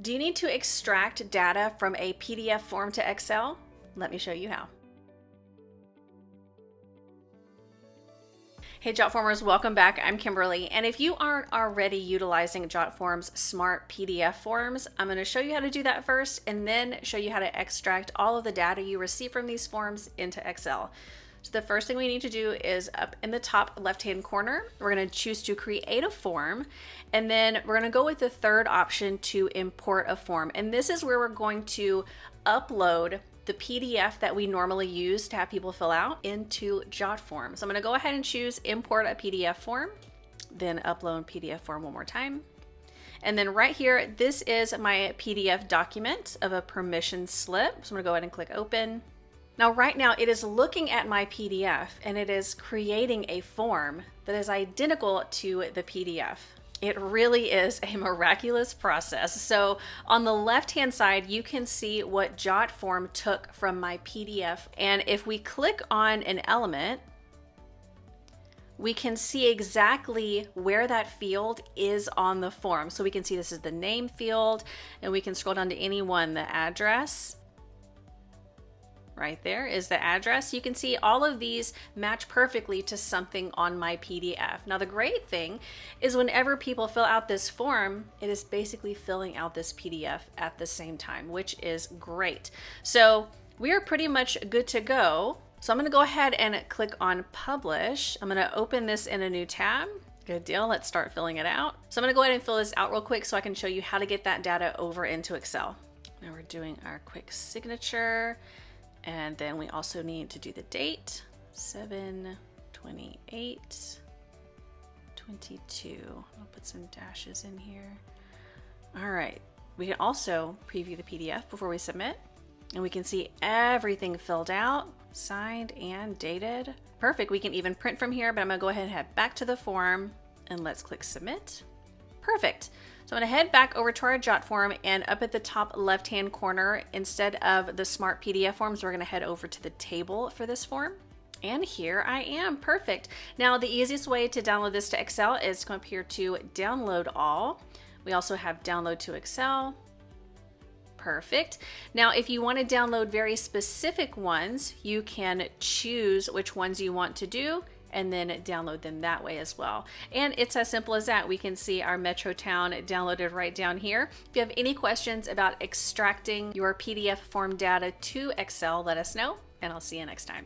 Do you need to extract data from a PDF form to Excel? Let me show you how. Hey Jotformers, welcome back. I'm Kimberly, and if you aren't already utilizing Jotform's smart PDF forms, I'm going to show you how to do that first and then show you how to extract all of the data you receive from these forms into Excel. So the first thing we need to do is up in the top left-hand corner, we're going to choose to create a form, and then we're going to go with the third option to import a form. And this is where we're going to upload the PDF that we normally use to have people fill out into Jotform. So I'm gonna go ahead and choose import a PDF form, then upload PDF form one more time. And then right here, this is my PDF document of a permission slip. So I'm gonna go ahead and click open. Now, right now it is looking at my PDF and it is creating a form that is identical to the PDF. It really is a miraculous process. So on the left-hand side, you can see what Jotform took from my PDF. And if we click on an element, we can see exactly where that field is on the form. So we can see this is the name field, and we can scroll down to any one, the address. Right there is the address. You can see all of these match perfectly to something on my PDF. Now, the great thing is whenever people fill out this form, it is basically filling out this PDF at the same time, which is great. So we are pretty much good to go. So I'm gonna go ahead and click on publish. I'm gonna open this in a new tab. Good deal, let's start filling it out. So I'm gonna go ahead and fill this out real quick so I can show you how to get that data over into Excel. Now we're doing our quick signature. And then we also need to do the date, 7/28/22. I'll put some dashes in here. All right, we can also preview the PDF before we submit, and we can see everything filled out, signed and dated. Perfect, we can even print from here, but I'm gonna go ahead and head back to the form and let's click submit. Perfect. So I'm gonna head back over to our Jotform, and up at the top left-hand corner, instead of the smart PDF forms, we're gonna head over to the table for this form. And here I am, perfect. Now the easiest way to download this to Excel is to come up here to download all. We also have download to Excel. Perfect. Now, if you want to download very specific ones, you can choose which ones you want to do and then download them that way as well. And it's as simple as that. We can see our Metro Town downloaded right down here. If you have any questions about extracting your PDF form data to Excel, let us know, and I'll see you next time.